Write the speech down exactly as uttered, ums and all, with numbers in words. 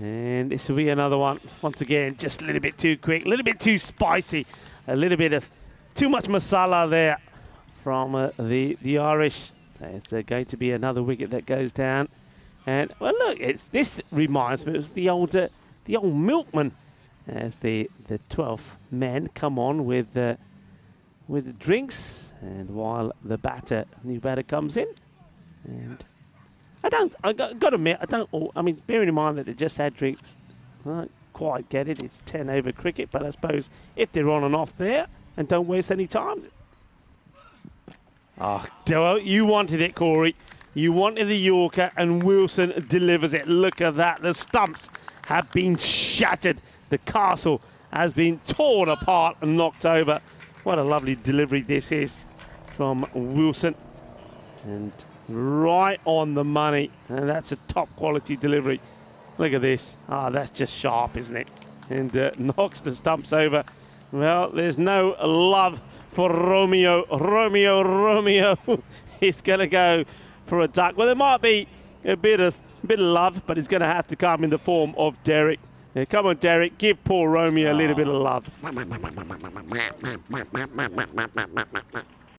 And this will be another one. Once again, just a little bit too quick, a little bit too spicy, a little bit of too much masala there from uh, the, the Irish. It's uh, going to be another wicket that goes down. And, well, look, it's, this reminds me of the old, uh, the old milkman as the, the twelfth men come on with, uh, with the drinks. And while the batter, new batter comes in. And I don't, I got, got to admit, I don't, I mean, bearing in mind that they just had drinks, I don't quite get it. It's ten over cricket, but I suppose if they're on and off there and don't waste any time. Oh, you wanted it, Corey. You wanted the Yorker, and Wilson delivers it. Look at that. The stumps have been shattered. The castle has been torn apart and knocked over. What a lovely delivery this is from Wilson. And right on the money. And that's a top quality delivery. Look at this. Ah, oh, that's just sharp, isn't it? And uh, knocks the stumps over. Well, there's no love for Romeo. Romeo, Romeo is going to go for a duck. Well, there might be a bit of bit of love, but it's going to have to come in the form of Derek. Now, come on, Derek, give poor Romeo a little bit of love.